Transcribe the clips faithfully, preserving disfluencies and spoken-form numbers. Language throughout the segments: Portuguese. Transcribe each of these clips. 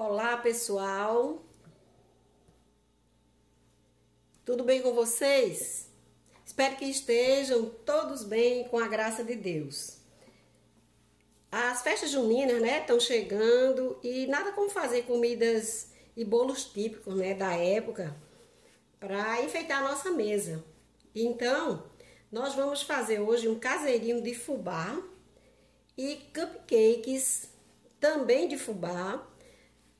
Olá, pessoal! Tudo bem com vocês? Espero que estejam todos bem, com a graça de Deus. As festas juninas, né, estão chegando e nada como fazer comidas e bolos típicos, né, da época para enfeitar a nossa mesa. Então, nós vamos fazer hoje um caseirinho de fubá e cupcakes também de fubá.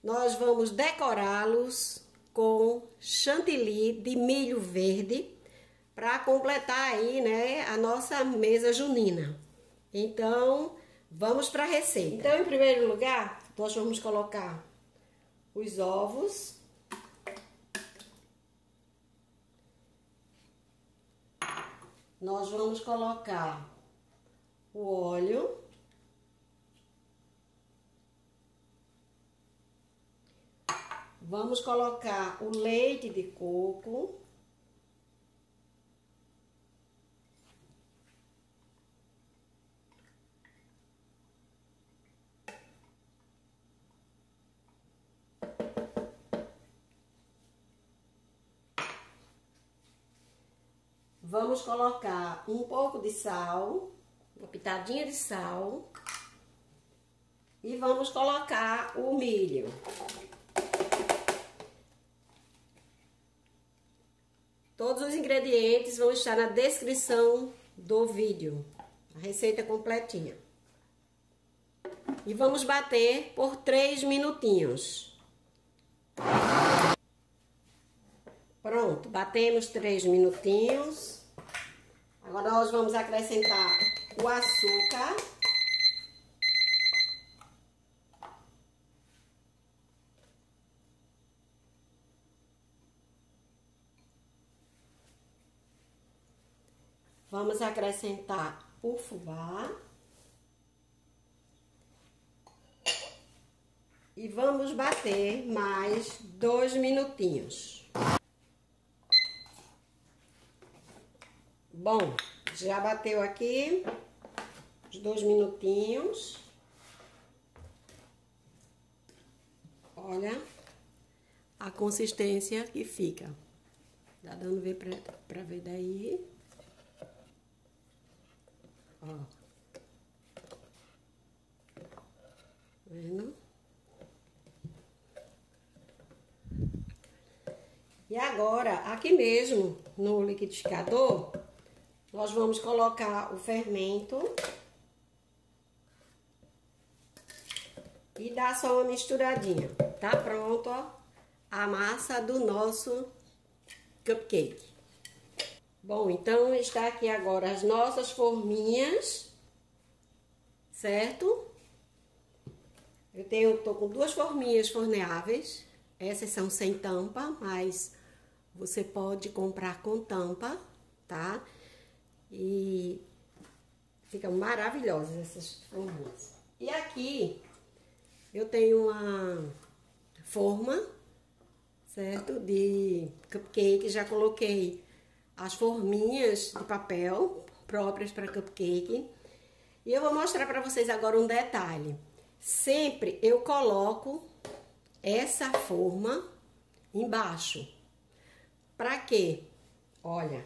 Nós vamos decorá-los com chantilly de milho verde para completar aí, né, a nossa mesa junina. Então, vamos para a receita. Então, em primeiro lugar, nós vamos colocar os ovos. Nós vamos colocar o óleo, vamos colocar o leite de coco, vamos colocar um pouco de sal, uma pitadinha de sal, e vamos colocar o milho. Todos os ingredientes vão estar na descrição do vídeo, a receita completinha. E vamos bater por três minutinhos. Pronto, batemos três minutinhos. Agora nós vamos acrescentar o açúcar. Vamos acrescentar o fubá. E vamos bater mais dois minutinhos. Bom, já bateu aqui os dois minutinhos. Olha a consistência que fica. Tá dando ver pra, pra ver daí. Ó, tá vendo? E agora, aqui mesmo no liquidificador, nós vamos colocar o fermento e dar só uma misturadinha. Tá pronto, ó, a massa do nosso cupcake. Bom, então está aqui agora as nossas forminhas, certo? Eu tenho, tô com duas forminhas forneáveis, essas são sem tampa, mas você pode comprar com tampa, tá? E ficam maravilhosas essas forminhas. E aqui eu tenho uma forma, certo? De cupcake, já coloquei as forminhas de papel próprias para cupcake. E eu vou mostrar para vocês agora um detalhe. Sempre eu coloco essa forma embaixo. Para quê? Olha,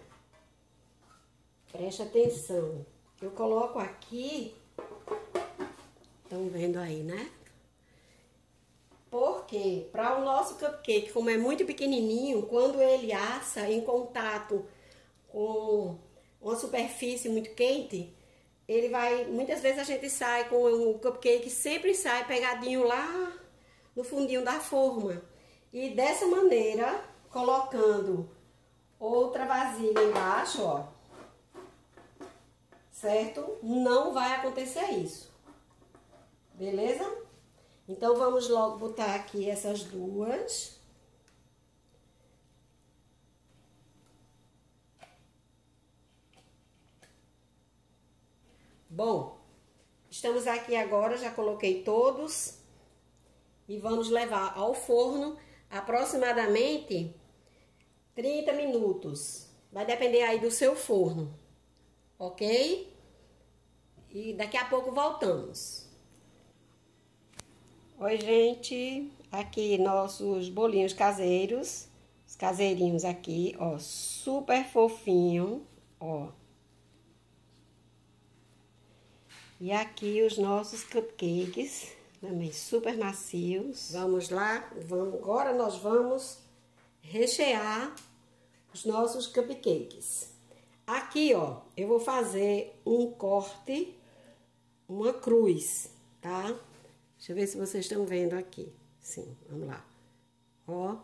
preste atenção. Eu coloco aqui, estão vendo aí, né? Porque para o nosso cupcake, como é muito pequenininho, quando ele assa em contato com uma superfície muito quente, ele vai, muitas vezes a gente sai com o cupcake, sempre sai pegadinho lá no fundinho da forma. E dessa maneira, colocando outra vasilha embaixo, ó, certo? Não vai acontecer isso, beleza? Então vamos logo botar aqui essas duas. Bom, estamos aqui agora, já coloquei todos e vamos levar ao forno aproximadamente trinta minutos. Vai depender aí do seu forno, ok? E daqui a pouco voltamos. Oi, gente, aqui nossos bolinhos caseiros, os caseirinhos aqui, ó, super fofinho, ó. E aqui os nossos cupcakes, também super macios. Vamos lá, vamos, agora nós vamos rechear os nossos cupcakes. Aqui, ó, eu vou fazer um corte, uma cruz, tá? Deixa eu ver se vocês estão vendo aqui. Sim, vamos lá. Ó.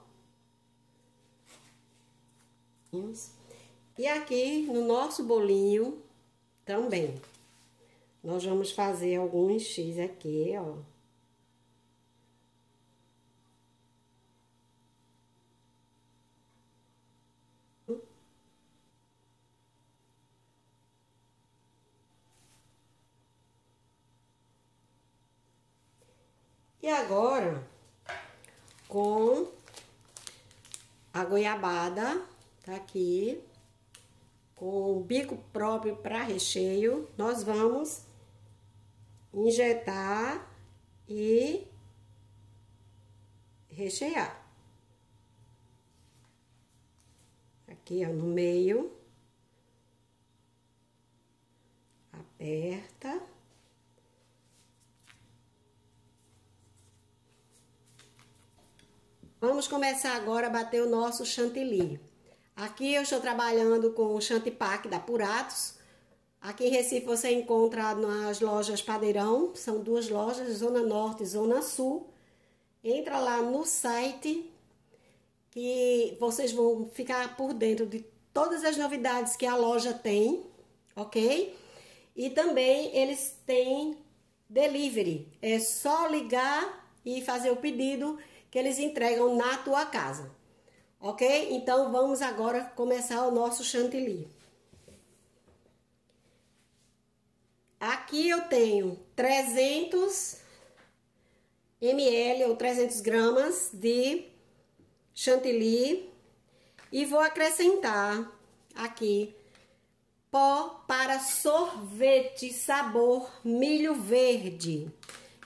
E aqui no nosso bolinho também. Nós vamos fazer alguns X aqui, ó. E agora, com a goiabada, tá aqui, com o bico próprio para recheio, nós vamos injetar e rechear. Aqui, ó, no meio. Aperta. Vamos começar agora a bater o nosso chantilly. Aqui eu estou trabalhando com o Chantipak da Puratos. Aqui em Recife você encontra nas lojas Padeirão. São duas lojas, Zona Norte e Zona Sul. Entra lá no site que vocês vão ficar por dentro de todas as novidades que a loja tem, ok? E também eles têm delivery. É só ligar e fazer o pedido que eles entregam na tua casa, ok? Então, vamos agora começar o nosso chantilly. Aqui eu tenho trezentos mililitros ou trezentas gramas de chantilly e vou acrescentar aqui pó para sorvete sabor milho verde.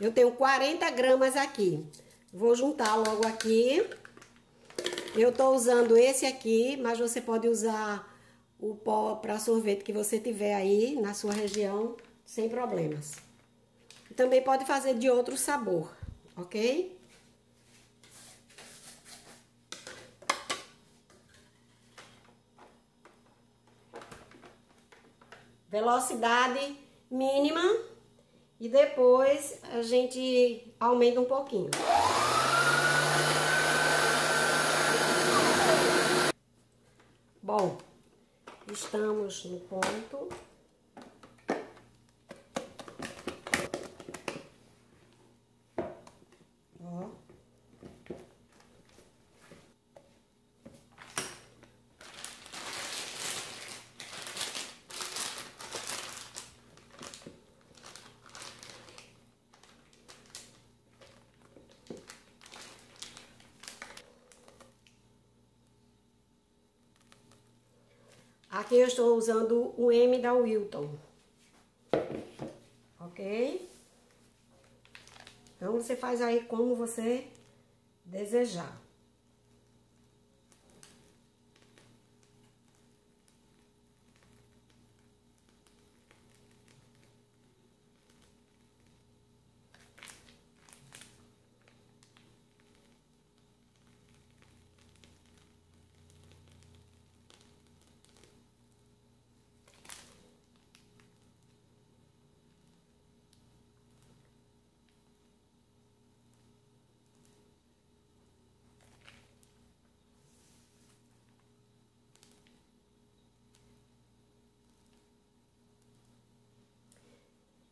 Eu tenho quarenta gramas aqui. Vou juntar logo aqui. Eu tô usando esse aqui, mas você pode usar o pó para sorvete que você tiver aí na sua região, sem problemas. Também pode fazer de outro sabor, ok? Velocidade mínima. E depois a gente aumenta um pouquinho. Bom, estamos no ponto. Ó. Aqui eu estou usando o M da Wilton, ok? Então você faz aí como você desejar.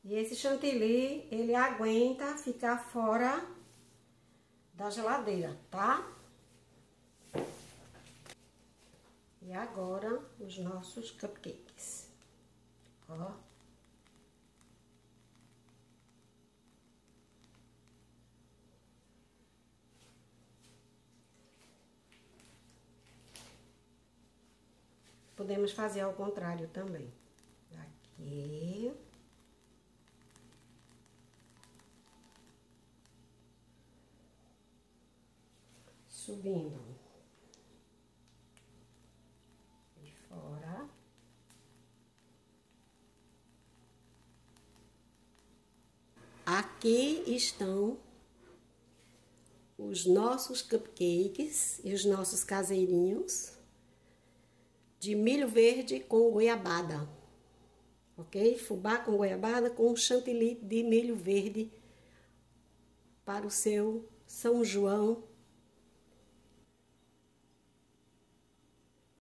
E esse chantilly, ele aguenta ficar fora da geladeira, tá? E agora, os nossos cupcakes. Ó. Podemos fazer ao contrário também. Aqui. subindo de fora. Aqui estão os nossos cupcakes e os nossos caseirinhos de milho verde com goiabada, ok? Fubá com goiabada com chantilly de milho verde para o seu São João